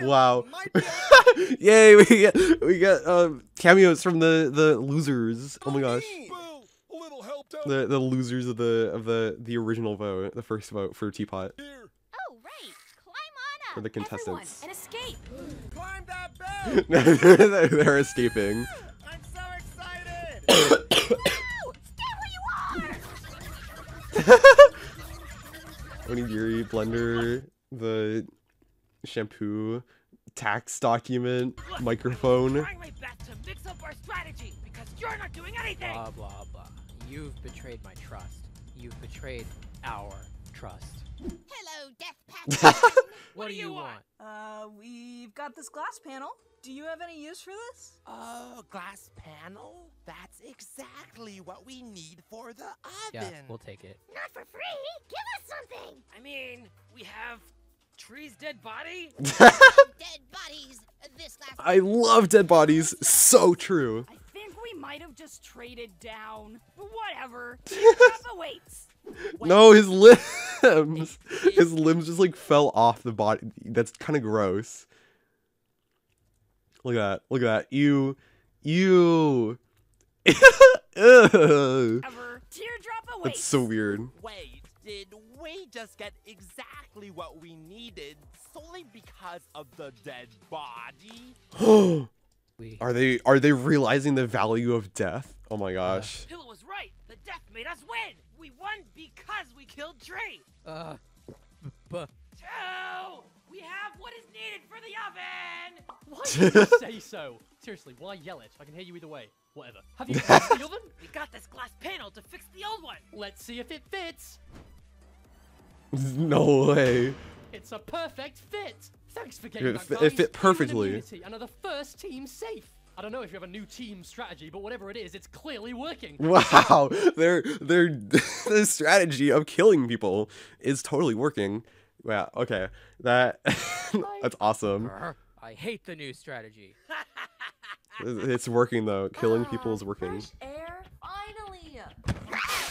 well. Wow. Might be a... Yay, we got we got um, cameos from the the losers. Oh my gosh. Boo, a little help. The the losers of the of the the original vote, the first vote for Teapot. Here. Oh right, climb on up. For the contestants. Everyone, and escape. Climb that bell. They're escaping. I'm so excited. Onigiri, blender, the shampoo, tax document, microphone. Trying my best to mix up our strategy because you're not doing anything. Blah blah blah. You've betrayed my trust. You've betrayed our trust. Hello, Death Pact. What do you want? Uh, we've got this glass panel. Do you have any use for this? Oh, glass panel? That's exactly what we need for the oven. Yeah, we'll take it. Not for free. Give us something. I mean, we have Tree's dead body. Dead bodies. This glass. I love dead bodies. So true. I think we might have just traded down. Whatever. Awaits. Wait. No, his limbs. His limbs just like fell off the body. That's kind of gross. Look at that. Look at that. Ew. Ew. That's so weird. Wait, did we just get exactly what we needed solely because of the dead body? Are they are they realizing the value of death? Oh my gosh. Uh, Pillow was right. The death made us win. We won because we killed Tree. Uh but two! We have what is needed for the oven! Why did you say so? Seriously, why yell it? I can hear you either way. Whatever. Have you fixed the oven? We got this glass panel to fix the old one. Let's see if it fits. No way. It's a perfect fit. Thanks for getting that, guys. It fit perfectly. And are the first team safe? I don't know if you have a new team strategy, but whatever it is, it's clearly working. Wow, their their the strategy of killing people is totally working. Wow. Okay, that that's awesome. I hate the new strategy. It's working though. Killing ah, people is working. Fresh air, finally.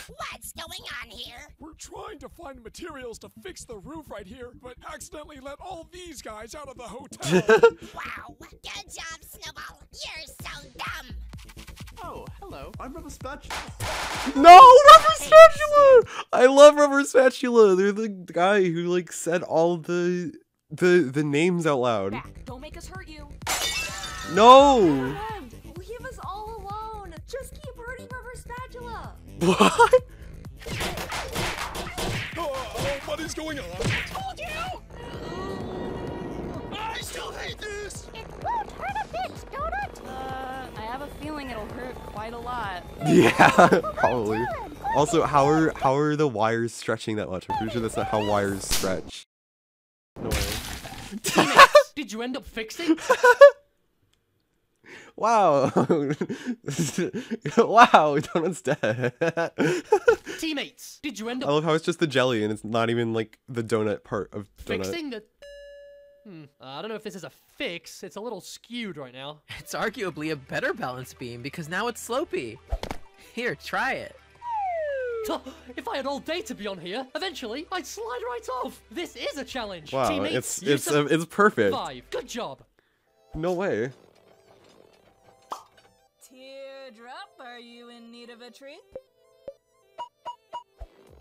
What's going on here? We're trying to find materials to fix the roof right here, but accidentally let all these guys out of the hotel. Wow. Good job, Snowball. You're so dumb. Oh, hello. I'm Rubber Spatula. No, Rubber Spatula! I love Rubber Spatula. They're the guy who like said all the the the names out loud. Back. Don't make us hurt you. No. Leave us all alone. Just keep hurting Rubber Spatula. What? Oh, what is going on? I told you. I still hate this. It won't hurt a bit, don't it? Uh, I have a feeling it'll hurt quite a lot. Yeah, probably. Also, how are how are the wires stretching that much? I'm pretty sure that's not how wires stretch. No way. Did you end up fixing? Wow! Wow! Donut's dead. Teammates, did you end up? I love how it's just the jelly and it's not even like the donut part of donut. Fixing the. Hmm. Uh, I don't know if this is a fix. It's a little skewed right now. It's arguably a better balance beam because now it's slopey. Here, try it. If I had all day to be on here, eventually I'd slide right off. This is a challenge. Wow! Teammates, it's it's uh, it's perfect. Five. Good job. No way. Drop, are you in need of a treat?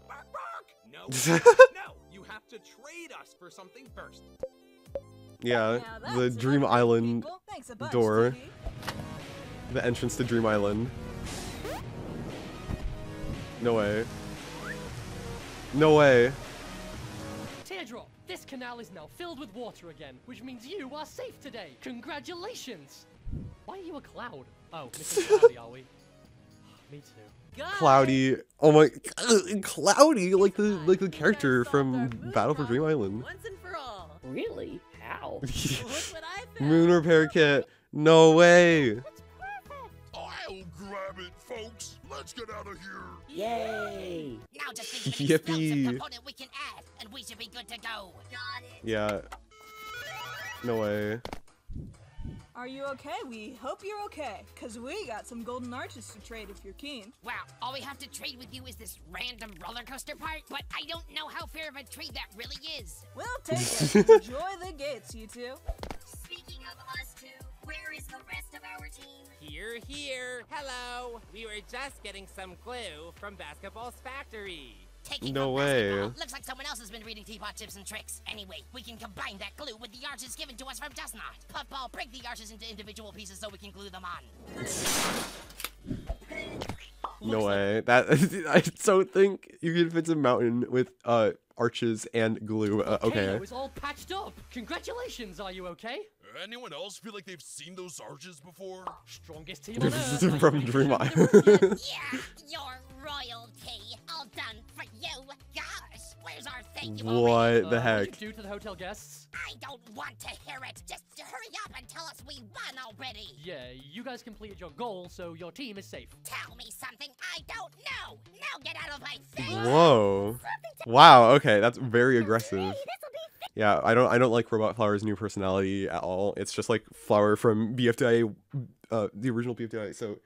Bark, bark. No, no, you have to trade us for something first. Yeah, the Dream Island bunch, door. T V. The entrance to Dream Island. No way. No way. Teardrop, this canal is now filled with water again, which means you are safe today. Congratulations! Why are you a cloud? Oh, Mister Cloudy, are we? Me too. Cloudy. Oh my, Cloudy, like the like the character from Battle for Dream Island. Once and for all. Really? How? Moon repair kit. No way. It's perfect. I'll grab it, folks. Let's get out of here. Yay. Now just think of an explosive component we can add, and we should be good to go. Got it. Yeah. No way. Are you okay? We hope you're okay, because we got some golden arches to trade if you're keen. Wow, all we have to trade with you is this random roller coaster part, but I don't know how fair of a trade that really is. We'll take it. Enjoy the gates, you two. Speaking of us two, where is the rest of our team? Here, here. Hello. We were just getting some glue from Basketball's factory. Taking no way. Looks like someone else has been reading Teapot tips and tricks. Anyway, we can combine that glue with the arches given to us from Dustnot. Puffball, break the arches into individual pieces so we can glue them on. No way. That I don't think you can fit a mountain with uh arches and glue. Uh, okay. It's all patched up. Congratulations. Are you okay? Anyone else feel like they've seen those arches before? Strongest team on earth. This is from Dream Eye. Yeah, your royalty. All done for you. Gosh, where's our thank you already? What the heck? Uh, what did you do to the hotel guests? I don't want to hear it. Just hurry up and tell us we won already. Yeah, you guys completed your goal, so your team is safe. Tell me something I don't know. Now get out of my face. Whoa. Wow. Okay, that's very aggressive. Yeah, I don't I don't like Robot Flower's new personality at all. It's just like Flower from B F D I, uh, the original B F D I, so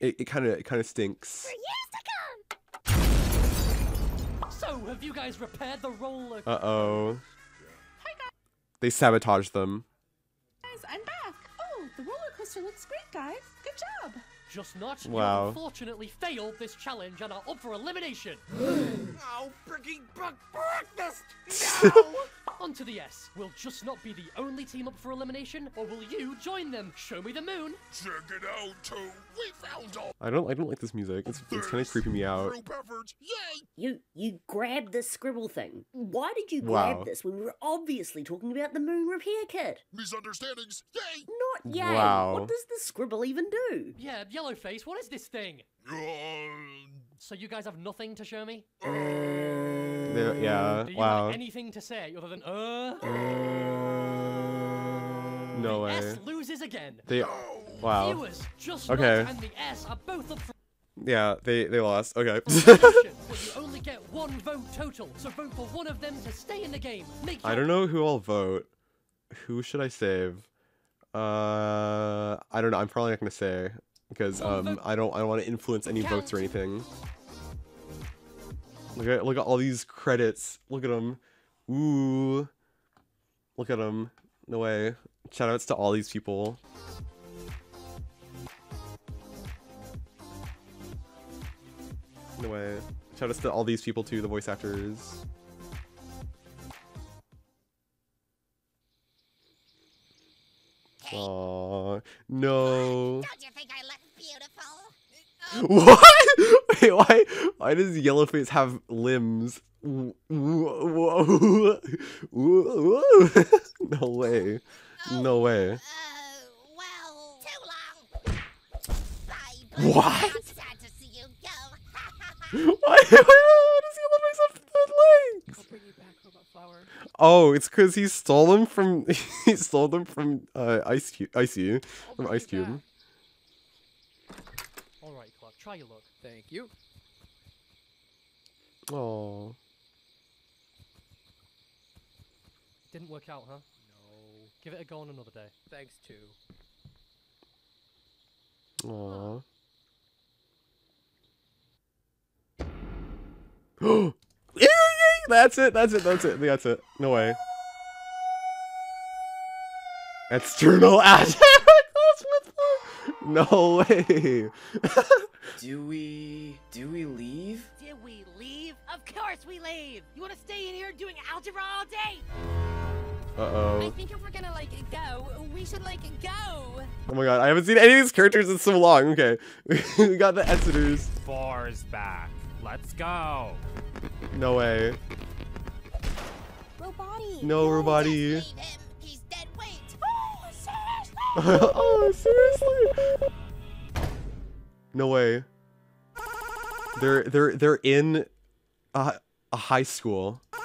it it kind of it kind of stinks. For years to come. So, have you guys repaired the roller? Uh-oh. Hey guys. They sabotaged them. Guys, I'm back. Oh, the roller coaster looks great, guys. Good job. Just not. Wow. You unfortunately failed this challenge and are up for elimination. Oh, freaking breakfast! No! On to the S. We'll just not be the only team up for elimination, or will you join them? Show me the moon. Check it out, too. We found all. I don't. I don't like this music. It's, it's kind of creeping me out. You you grabbed this scribble thing. Why did you wow. grab this when we were obviously talking about the moon repair kit? Misunderstandings. Yay! Not yay. Wow. What does this scribble even do? Yeah. Yellowface, what is this thing? So you guys have nothing to show me? They're, yeah. Do you wow. have anything to say other than uh? No the way. S loses again. They. Wow. Viewers, just okay. And the S are both up for yeah, they they lost. Okay. You only get one vote total, so vote for one of them to stay in the game. Make I don't know who I'll vote. Who should I save? Uh, I don't know. I'm probably not gonna say. Because um, I don't, I don't want to influence any votes or anything. Look at, look at all these credits. Look at them. Ooh, look at them. No way. Shoutouts to all these people. No way. Shoutouts to all these people too. The voice actors. Aww, no. Don't you think I look beautiful? What? Wait, why? Why does Yellowface have limbs? Whoa, whoa, whoa. No way. No way. Uh, well, too long. Bye, what? I'm sad to see you go. Why, why does Yellowface have legs? I'll bring you back, Robot Flower. Oh, it's because he stole them from he stole them from uh, Ice Cube, Icy, from Ice Cube. All right, Clark, try your luck. Thank you. Oh, didn't work out, huh? No. Give it a go on another day. Thanks too. Aww. Oh. That's it, that's it, that's it, that's it. No way. External ass. No way. do we do we leave? Did we leave? Of course we leave! You wanna stay in here doing algebra all day? Uh-oh. I think if we're gonna like go, we should like go. Oh my god, I haven't seen any of these characters in so long. Okay. We got the Exiters. Bar's back. Let's go. No way. Robotty. No, Robotty. He's dead weight. Oh, seriously? Oh, seriously? No way. They're they're they're in a, a high school. If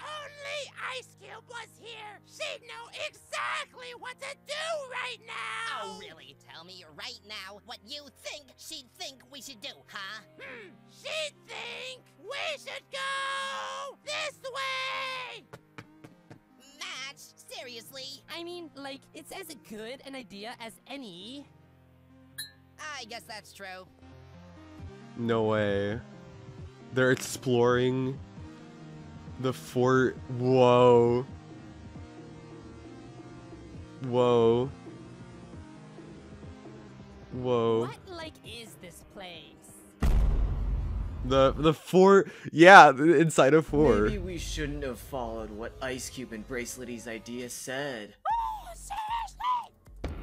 only Ice Cube was here, she'd know exactly what to do right now! Oh, really? Tell me right now what you think she'd think we should do, huh? Hmm, she'd think we should go this way! Match, seriously? I mean, like, it's as good an idea as any. I guess that's true. No way. They're exploring the fort. Whoa. Whoa. Whoa. What, like, is this place? The the fort. Yeah, inside of fort. Maybe we shouldn't have followed what Ice Cube and Bracelety's idea said. Oh, seriously?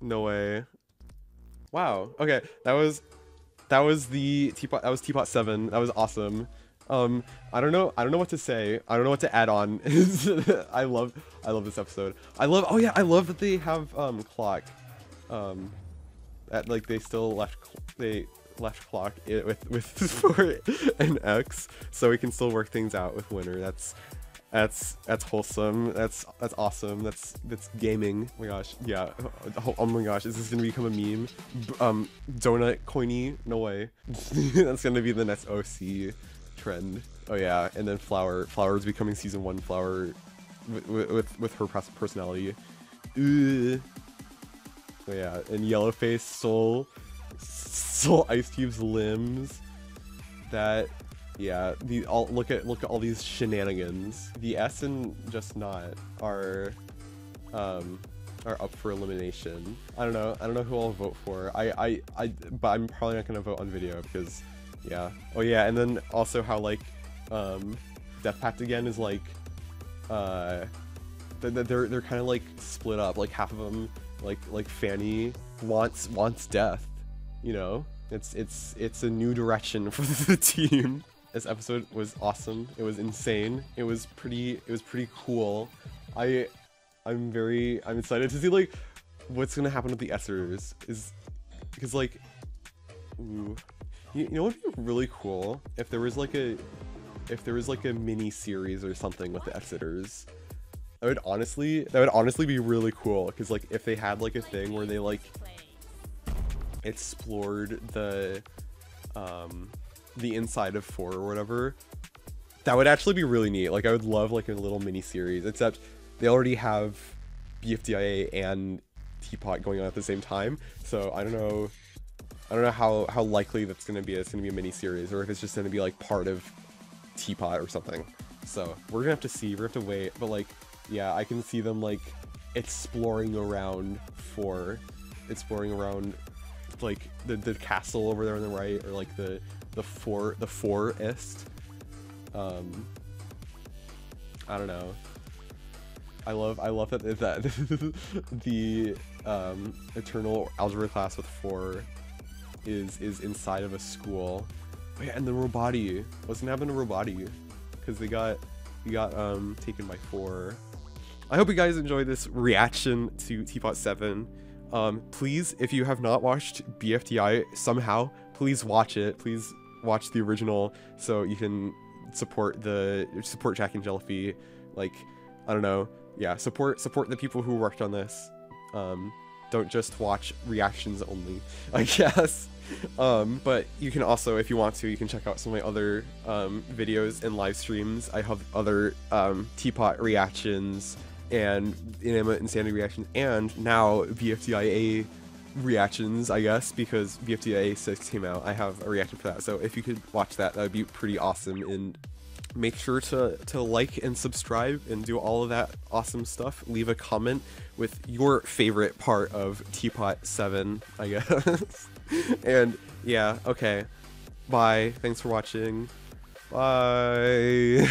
No way. Wow. Okay, that was that was the teapot. That was teapot seven. That was awesome. Um, I don't know. I don't know what to say. I don't know what to add on. I love. I love this episode. I love. Oh yeah, I love that they have um clock. Um, at like they still left. They left clock it with with four and X, so we can still work things out with Winter. That's that's that's wholesome. That's that's awesome. That's that's gaming. Oh my gosh, yeah. Oh, oh my gosh, is this gonna become a meme? B um, donut coiny? No way. That's gonna be the next O C trend. Oh yeah, and then Flower. Flower's becoming season one Flower with with, with her personality. Ugh. Oh yeah, and Yellowface Soul. Soul Ice Cube's limbs. That, yeah. The all look at look at all these shenanigans. The S and just not are, um, are up for elimination. I don't know. I don't know who I'll vote for. I I I. But I'm probably not gonna vote on video because, yeah. Oh yeah, and then also how like, um, Death Pact again is like, uh, they're they're kind of like split up. Like half of them, like like Fanny wants wants death. You know, it's it's it's a new direction for the team. This episode was awesome. It was insane. It was pretty. It was pretty cool. I, I'm very. I'm excited to see like what's gonna happen with the Essers. Is because like, ooh, you, you know, it'd be really cool if there was like a, if there was like a mini series or something with the Exiters. I would honestly, that would honestly be really cool. Because like if they had like a thing where they like. Explored the um the inside of four or whatever, that would actually be really neat. Like I would love like a little mini series, except they already have B F D I A and Teapot going on at the same time, so I don't know I don't know how how likely that's gonna be. It's gonna be a mini series or if it's just gonna be like part of Teapot or something, so we're gonna have to see. We're gonna have to wait, but like yeah, I can see them like exploring around four, exploring around like the the castle over there on the right, or like the the for the forest. Um, I don't know. I love I love that that the um, eternal algebra class with four is is inside of a school. Oh yeah, and the Robotty. What's gonna happen to Robotty? Because they got they got um taken by four. I hope you guys enjoyed this reaction to Teapot seven. Um, please, if you have not watched B F D I somehow, please watch it. Please watch the original so you can support the support Jack and Jellyfy. Like, I don't know. Yeah, support support the people who worked on this. Um, don't just watch reactions only, I guess. Um, but you can also, if you want to, you can check out some of my other um, videos and live streams. I have other um, Teapot reactions. And Inanimate Insanity reactions, and now B F D I A reactions, I guess, because B F D I A six came out. I have a reaction for that, so if you could watch that, that would be pretty awesome. And make sure to to like and subscribe and do all of that awesome stuff. Leave a comment with your favorite part of Teapot seven, I guess. And yeah, okay, bye. Thanks for watching. Bye.